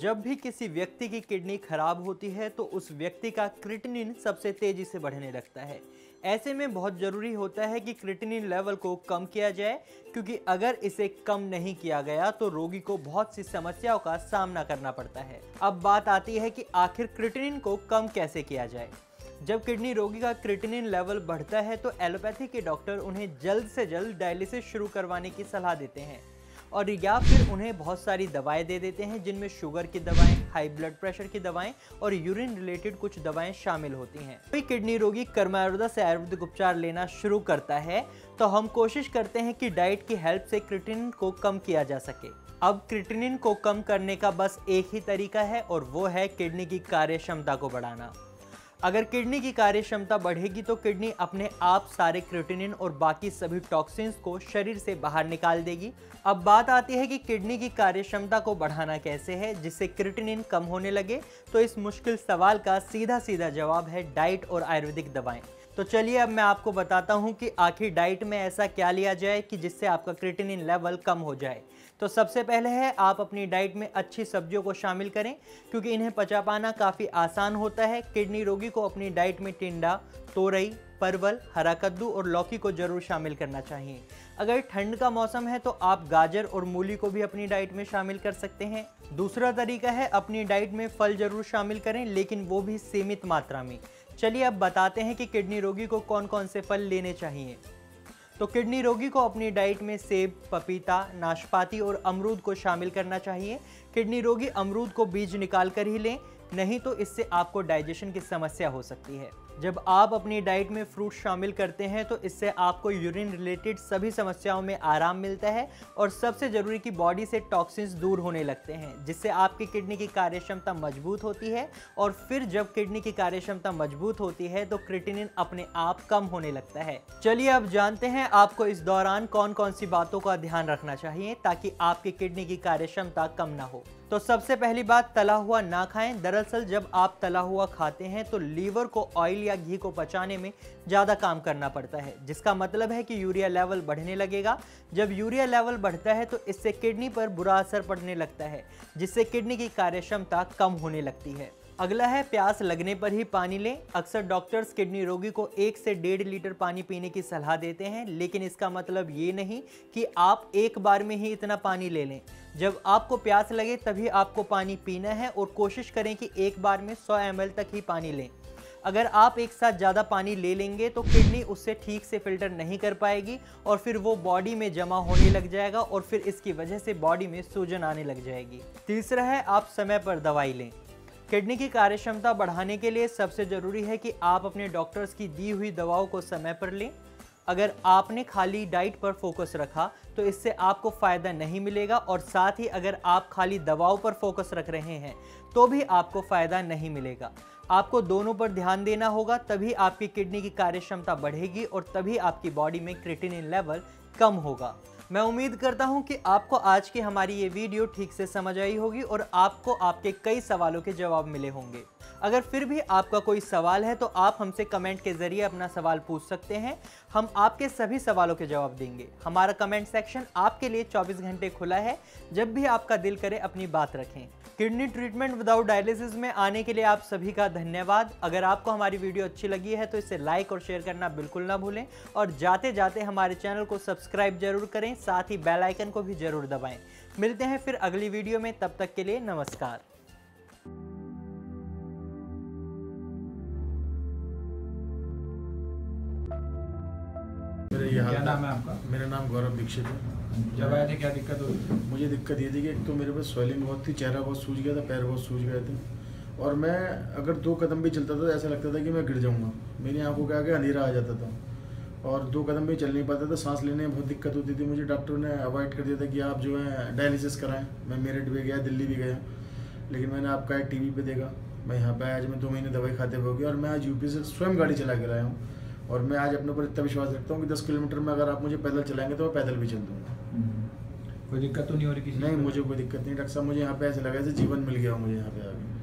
जब भी किसी व्यक्ति की किडनी खराब होती है तो उस व्यक्ति का क्रिएटिनिन सबसे तेजी से बढ़ने लगता है। ऐसे में बहुत ज़रूरी होता है कि क्रिएटिनिन लेवल को कम किया जाए, क्योंकि अगर इसे कम नहीं किया गया तो रोगी को बहुत सी समस्याओं का सामना करना पड़ता है। अब बात आती है कि आखिर क्रिएटिनिन को कम कैसे किया जाए। जब किडनी रोगी का क्रिएटिनिन लेवल बढ़ता है तो एलोपैथी के डॉक्टर उन्हें जल्द से जल्द डायलिसिस शुरू करवाने की सलाह देते हैं और या फिर उन्हें बहुत सारी दवाएं दे देते हैं, जिनमें शुगर की दवाएं, हाई ब्लड प्रेशर की दवाएं और यूरिन रिलेटेड कुछ दवाएं शामिल होती हैं। कोई किडनी रोगी कर्मा आयुर्वेदा से आयुर्वेदिक उपचार लेना शुरू करता है तो हम कोशिश करते हैं कि डाइट की हेल्प से क्रिएटिनिन को कम किया जा सके। अब क्रिएटिनिन को कम करने का बस एक ही तरीका है और वो है किडनी की कार्य क्षमता को बढ़ाना। अगर किडनी की कार्य क्षमता बढ़ेगी तो किडनी अपने आप सारे क्रिएटिनिन और बाकी सभी टॉक्सिन्स को शरीर से बाहर निकाल देगी। अब बात आती है कि किडनी की कार्य क्षमता को बढ़ाना कैसे है जिससे क्रिएटिनिन कम होने लगे, तो इस मुश्किल सवाल का सीधा जवाब है डाइट और आयुर्वेदिक दवाएं। तो चलिए अब मैं आपको बताता हूं कि आखिर डाइट में ऐसा क्या लिया जाए कि जिससे आपका क्रिएटिनिन लेवल कम हो जाए। तो सबसे पहले है आप अपनी डाइट में अच्छी सब्जियों को शामिल करें, क्योंकि इन्हें पचा पाना काफ़ी आसान होता है। किडनी रोगी को अपनी डाइट में टिंडा, तोरई, परवल, हरा कद्दू और लौकी को जरूर शामिल करना चाहिए। अगर ठंड का मौसम है तो आप गाजर और मूली को भी अपनी डाइट में शामिल कर सकते हैं। दूसरा तरीका है अपनी डाइट में फल जरूर शामिल करें, लेकिन वो भी सीमित मात्रा में। चलिए अब बताते हैं कि किडनी रोगी को कौन कौन से फल लेने चाहिए। तो किडनी रोगी को अपनी डाइट में सेब, पपीता, नाशपाती और अमरूद को शामिल करना चाहिए। किडनी रोगी अमरूद को बीज निकाल कर ही लें, नहीं तो इससे आपको डाइजेशन की समस्या हो सकती है। जब आप अपनी डाइट में फ्रूट शामिल करते हैं तो इससे आपको यूरिन रिलेटेड सभी समस्याओं में आराम मिलता है और सबसे ज़रूरी कि बॉडी से टॉक्सिन्स दूर होने लगते हैं, जिससे आपकी किडनी की कार्यक्षमता मजबूत होती है और फिर जब किडनी की कार्यक्षमता मजबूत होती है तो क्रिएटिनिन अपने आप कम होने लगता है। चलिए अब जानते हैं आपको इस दौरान कौन कौन सी बातों का ध्यान रखना चाहिए ताकि आपकी किडनी की कार्यक्षमता कम ना हो। तो सबसे पहली बात, तला हुआ ना खाएं। दरअसल जब आप तला हुआ खाते हैं तो लीवर को ऑयल या घी को पचाने में ज़्यादा काम करना पड़ता है, जिसका मतलब है कि यूरिया लेवल बढ़ने लगेगा। जब यूरिया लेवल बढ़ता है तो इससे किडनी पर बुरा असर पड़ने लगता है, जिससे किडनी की कार्यक्षमता कम होने लगती है। अगला है प्यास लगने पर ही पानी लें। अक्सर डॉक्टर्स किडनी रोगी को 1 से 1.5 लीटर पानी पीने की सलाह देते हैं, लेकिन इसका मतलब ये नहीं कि आप एक बार में ही इतना पानी ले लें। जब आपको प्यास लगे तभी आपको पानी पीना है और कोशिश करें कि एक बार में 100 ml तक ही पानी लें। अगर आप एक साथ ज़्यादा पानी ले लेंगे तो किडनी उससे ठीक से फिल्टर नहीं कर पाएगी और फिर वो बॉडी में जमा होने लग जाएगा और फिर इसकी वजह से बॉडी में सूजन आने लग जाएगी। तीसरा है आप समय पर दवाई लें। किडनी की कार्यक्षमता बढ़ाने के लिए सबसे ज़रूरी है कि आप अपने डॉक्टर्स की दी हुई दवाओं को समय पर लें। अगर आपने खाली डाइट पर फोकस रखा तो इससे आपको फ़ायदा नहीं मिलेगा और साथ ही अगर आप खाली दवाओं पर फोकस रख रहे हैं तो भी आपको फ़ायदा नहीं मिलेगा। आपको दोनों पर ध्यान देना होगा, तभी आपकी किडनी की कार्यक्षमता बढ़ेगी और तभी आपकी बॉडी में क्रिएटिनिन लेवल कम होगा। मैं उम्मीद करता हूं कि आपको आज की हमारी ये वीडियो ठीक से समझ आई होगी और आपको आपके कई सवालों के जवाब मिले होंगे। अगर फिर भी आपका कोई सवाल है तो आप हमसे कमेंट के ज़रिए अपना सवाल पूछ सकते हैं। हम आपके सभी सवालों के जवाब देंगे। हमारा कमेंट सेक्शन आपके लिए 24 घंटे खुला है, जब भी आपका दिल करे अपनी बात रखें। किडनी ट्रीटमेंट विदाउट डायलिसिस में आने के लिए आप सभी का धन्यवाद। अगर आपको हमारी वीडियो अच्छी लगी है तो इसे लाइक और शेयर करना बिल्कुल ना भूलें और जाते जाते हमारे चैनल को सब्सक्राइब जरूर करें, साथ ही बेल आइकन को भी जरूर दबाएं। मिलते हैं फिर अगली वीडियो में, तब तक के लिए नमस्कार। क्या नाम है आपका? मेरा नाम गौरव दीक्षित है। जब आए थे क्या दिक्कत हुई? मुझे दिक्कत ये थी कि एक तो मेरे पास स्वेलिंग बहुत थी, चेहरा बहुत सूज गया था, पैर बहुत सूज गए थे और मैं अगर 2 कदम भी चलता था तो ऐसा लगता था कि मैं गिर जाऊंगा। मेरी आंखों के आगे अंधेरा आ जाता था और 2 कदम भी चल नहीं पाता था। सांस लेने में बहुत दिक्कत होती थी। मुझे डॉक्टर ने अवॉइड कर दिया था कि आप जो है डायलिसिस कराएँ। मैं मेरठ भी गया, दिल्ली भी गया, लेकिन मैंने आपका एक टीवी पे देखा, मैं यहाँ पर आया। आज मैं 2 महीने दवाई खाते हुए हो गया और मैं आज यूपी से स्वयं गाड़ी चला कर आया हूँ और मैं आज अपने ऊपर इतना विश्वास रखता हूँ कि 10 किलोमीटर में अगर आप मुझे पैदल चलाएंगे तो मैं पैदल भी चल दूँगा। कोई दिक्कत तो नहीं हो रही किसी? नहीं, मुझे कोई दिक्कत नहीं डॉक्टर साहब। मुझे यहाँ पे ऐसा लगा जैसे जीवन मिल गया हो मुझे यहाँ पे आगे।